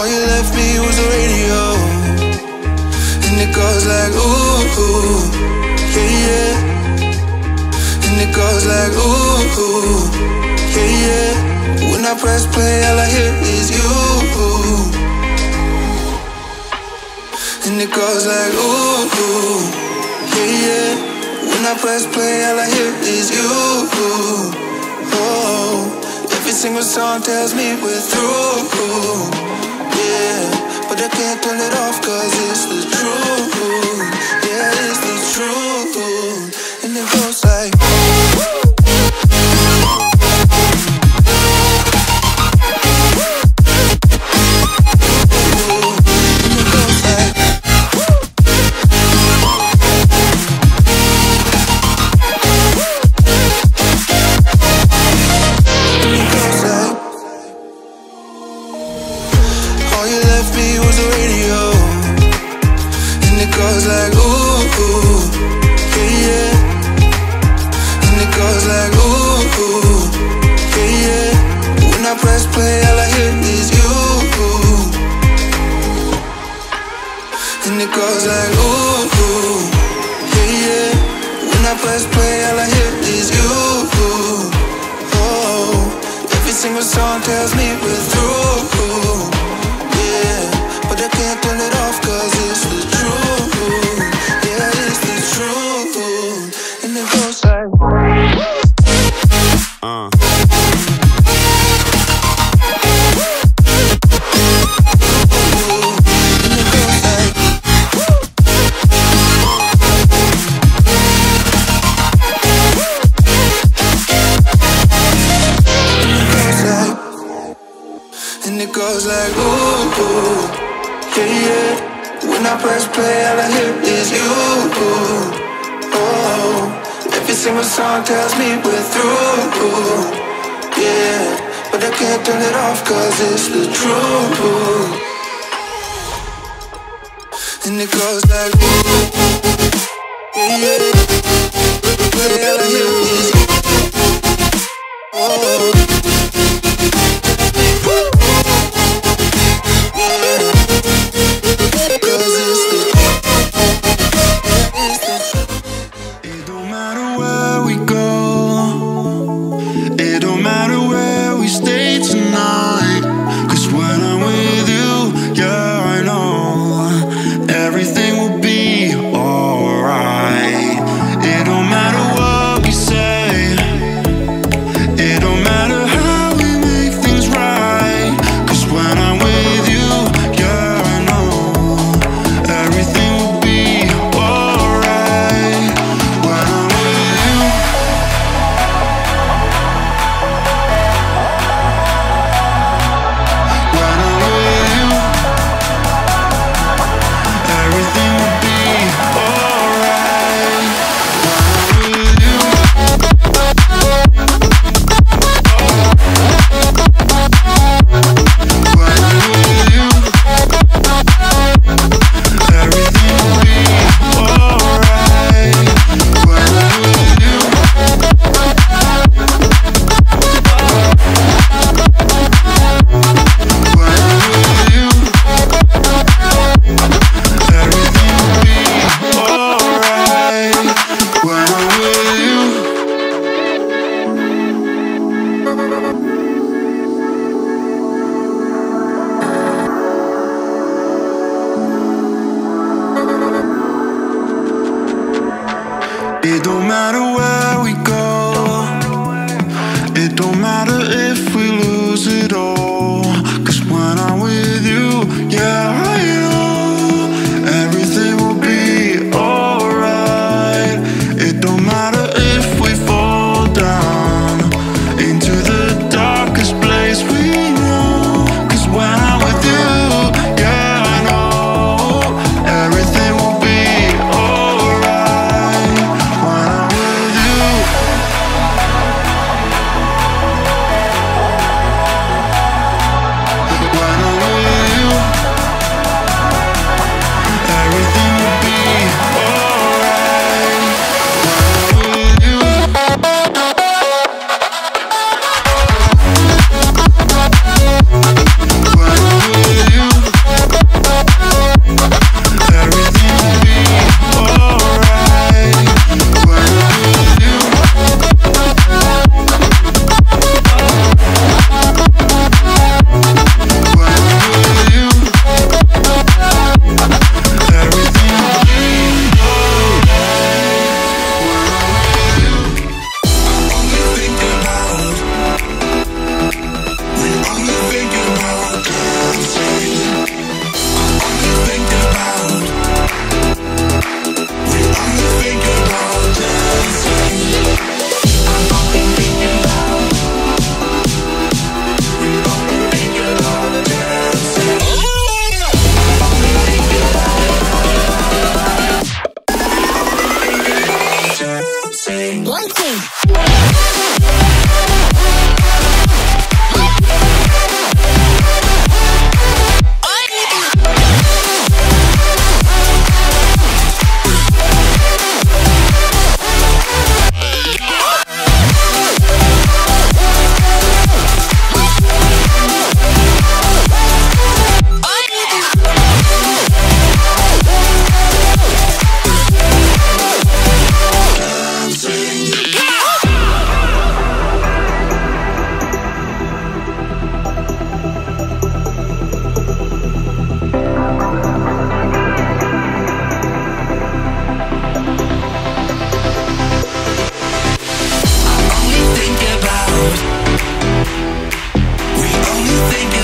all you left me was a radio, and it goes like ooh, yeah, yeah. And it goes like ooh, yeah, yeah. When I press play, all I hear is you, and it goes like ooh, yeah, yeah. When I press play, all I hear is you. Oh. Every single song tells me we're through, yeah, but I can't turn it off cause it's the truth, yeah, it's the truth, and it goes like think